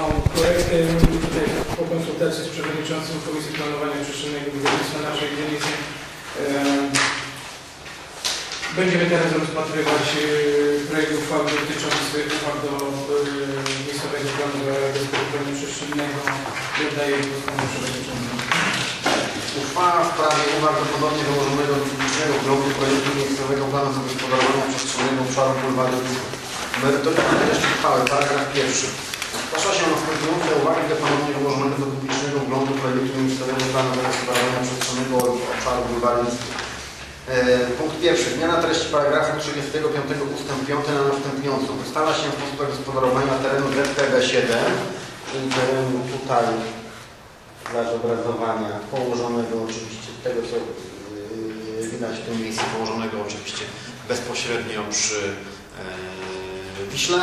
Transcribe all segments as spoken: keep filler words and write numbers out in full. mały projekt po konsultacji z przewodniczącym Komisji Planowania Przestrzennego i Budownictwa naszej dzielnicy. Będziemy teraz rozpatrywać projekt uchwały dotyczący uchwał do miejscowego planu gospodarowania przestrzennego. Oddaję głos panu przewodniczącemu. Uchwała w sprawie uwag do podobnie dołożonego do publicznego bloku projektu miejscowego planu gospodarowania przestrzennego obszaru Bulwary Wisły. Merytoryka treści uchwały, paragraf pierwszy. Zgłasza się następujące uwagi do ponownie dołożonego do publicznego wglądu projektu miejscowego planu gospodarowania przestrzennego obszaru Bulwary Wisły. Punkt pierwszy. Zmiana treści paragrafu trzydziestego piątego ust. piąty na następującą. Ustala się sposób gospodarowania terenu Z P B siedem i terenu tutaj dla zobrazowania położonego oczywiście tego, co widać w tym miejscu, położonego oczywiście bezpośrednio przy Wiśle.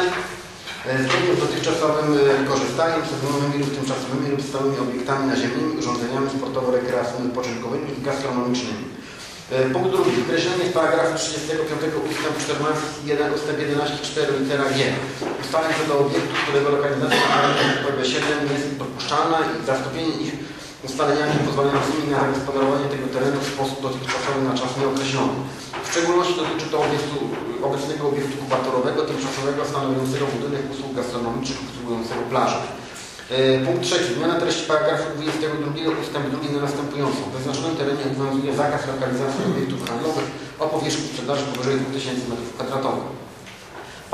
Zgodnie z dotychczasowym korzystaniem sezonowymi lub tymczasowymi lub stałymi obiektami naziemnymi, urządzeniami sportowo-rekreacyjno-odpoczynkowymi i gastronomicznymi. Punkt drugi. Wykreślenie z paragrafu trzydziestego piątego ust. czternastego ust. jedenaście cztery litera G. Ustaleń co do obiektu, którego lokalizacja P B siedem jest dopuszczalna i zastąpienie ich ustaleniami pozwalającymi na zagospodarowanie tego terenu w sposób dotychczasowy na czas nieokreślony. W szczególności dotyczy to obiektu, obecnego obiektu kubatorowego, tymczasowego, stanowiącego budynek usług gastronomicznych, obsługującego plażę. Punkt trzeci. Zmiana treści paragrafu dwudziestego drugiego ust. drugi na następującą. W wyznaczonym terenie obowiązuje zakaz lokalizacji obiektów handlowych o powierzchni sprzedaży powyżej dwóch tysięcy metrów kwadratowych.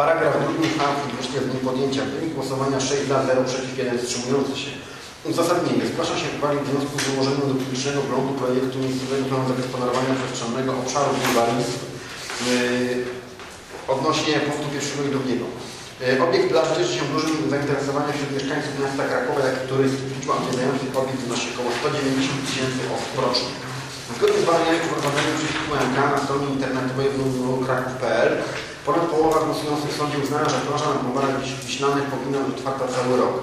Paragraf drugi. Uchwała wyszła w dniu podjęcia. Wynik głosowania sześć za, zero przeciw, jeden wstrzymujący się. Uzasadnienie. Zgłasza się uwagi w związku z wyłożeniem do publicznego bloku projektu miejscowego planu zagospodarowania przestrzennego obszaru Bulwary yy, odnośnie punktu pierwszego i drugiego. Obiekt plaży cieszy się dużym zainteresowaniem wśród mieszkańców miasta Krakowa, jak i turystów. Liczba odwiedzających obiekt wynosi około stu dziewięćdziesięciu tysięcy osób rocznie. Zgodnie z badaniami przeprowadzonymi przez M K na stronie internetowej w w w kropka kraków kropka p l ponad połowa głosujących w sądzie uznała, że plaża na Bulwarach Wiślanych powinna być otwarta cały rok.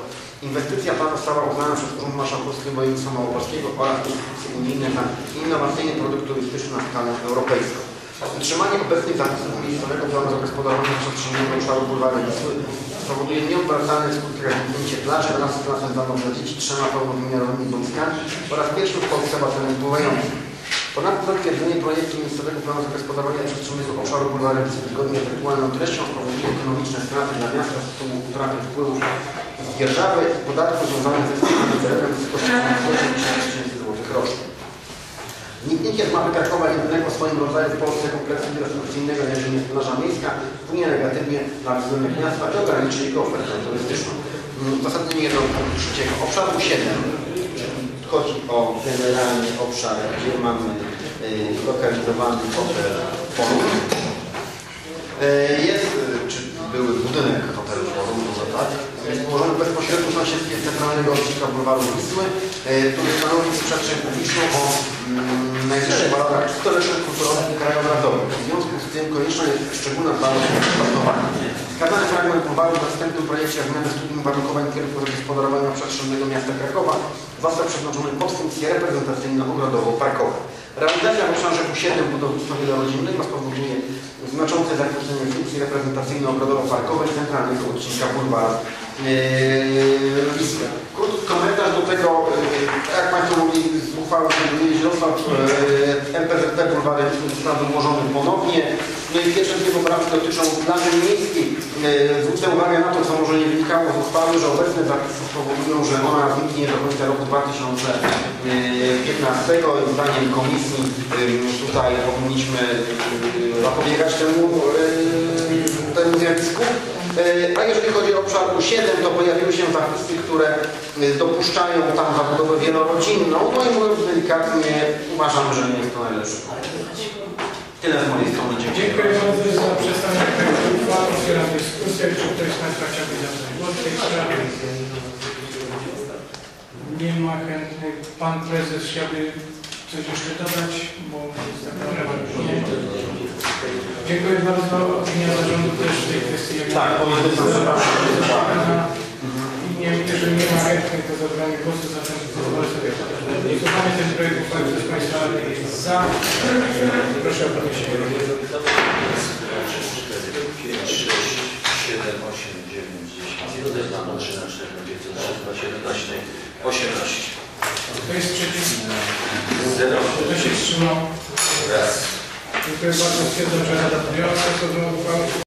Inwestycja ta została uznana przez Urząd Marszałkowski Województwa Małopolskiego oraz instytucje unijne za innowacyjny produkt turystyczny na skalę europejską. Utrzymanie obecnych zapisów miejscowego planu zagospodarowania przestrzennego obszaru Bulwary Wisły spowoduje nieodwracalne skutki rozwinięcie plaży wraz z placem zabaw dla dzieci, trzema pełnowymiarowymi boiskami oraz pierwszym w Polsce basenem pływającym. Ponadto zatwierdzenie projektu miejscowego planu zagospodarowania przestrzennego obszaru Bulwary Wisły zgodnie z aktualną treścią spowoduje ekonomiczne straty dla miasta z tytułu utraty wpływów z dzierżawy i podatków związanych ze wspólnym terenem w wysokości stu tysięcy złotych rocznie. Nikt nie jest mapy Krakowa jedynego w swoim rodzaju w Polsce kompleksu inwestycyjnego, jakim jest plaża miejska, wpłynie negatywnie na wizerunek miasta i ograniczy jego ofertę turystyczną. Zasadniczo jedną punktu trzeciego. Obszar siedem, czyli chodzi o generalny obszar, gdzie mamy yy, lokalizowany hotel PON. Yy, jest, czy były budynek hotelu PON, może tak? Jest położony bezpośrednio w sąsiedztwie centralnego odcinka Bulwaru Wisły, yy, który stanowi przestrzeń publiczną o mm, najwyższych walorach czterech kulturowych i krajobrazowych. W związku z tym konieczna jest szczególna dbałość o przygotowanie. Wskazany fragment uchwały w następnym projekcie zmiany studium uwarunkowań kierunku zagospodarowania przestrzennego miasta Krakowa został przeznaczony pod funkcję reprezentacyjno-ogrodowo-parkową. Realizacja w obszarze siedem budownictwa wielorodzinnego spowoduje znaczące zakreślenie funkcji reprezentacyjno-ogrodowo-parkowej centralnego odcinka Bulwaru Wisły. Yy, Krótki komentarz do tego, yy, jak Państwo mogli z uchwały dowiedzieć, został yy, M P Z P Bulwary Wisły został wyłożony ponownie. No i pierwsze dwie poprawki dotyczą plaży miejskiej. Yy, zwrócę uwagę na to, co może nie wynikało z uchwały, że obecne zapisy spowodują, że ona zniknie do końca roku dwa tysiące piętnastego i zdaniem Komisji yy, tutaj powinniśmy yy, zapobiegać temu, yy, temu zjawisku. A jeżeli chodzi o obszar siedem, to pojawiły się zapisy, które dopuszczają tam zabudowę wielorodzinną. No i mówiąc delikatnie, uważam, że nie jest to najlepszy pomysł. Tyle z mojej strony. Dziękuję. Dziękuję bardzo za przedstawienie tego uchwały. Otwieram dyskusję. Czy ktoś na to chciałby zabrać głos w tej sprawie? Nie ma chętnych. Pan prezes chciałby coś jeszcze dodać, bo jest taka rewanżenie. Dziękuję bardzo. Opinia zarządu też w tej kwestii. Tak, powinniśmy zapraszać. Nie wiem, jeżeli nie ma chętnych do zabrania głosu, zatem pozwolę sobie głosowanie ten projekt uchwały. Ktoś Państwa jest za. Proszę o podniesienie ręki. pięć, sześć, siedem, osiem, dziewięć, dziesięć, jedenaście, dwanaście, trzynaście, czternaście, piętnaście. osiemnaście. Kto jest przeciw? zero. Kto się wstrzymał? Raz. Dziękuję bardzo. Stwierdzam, że Rada podjęła uchwałę.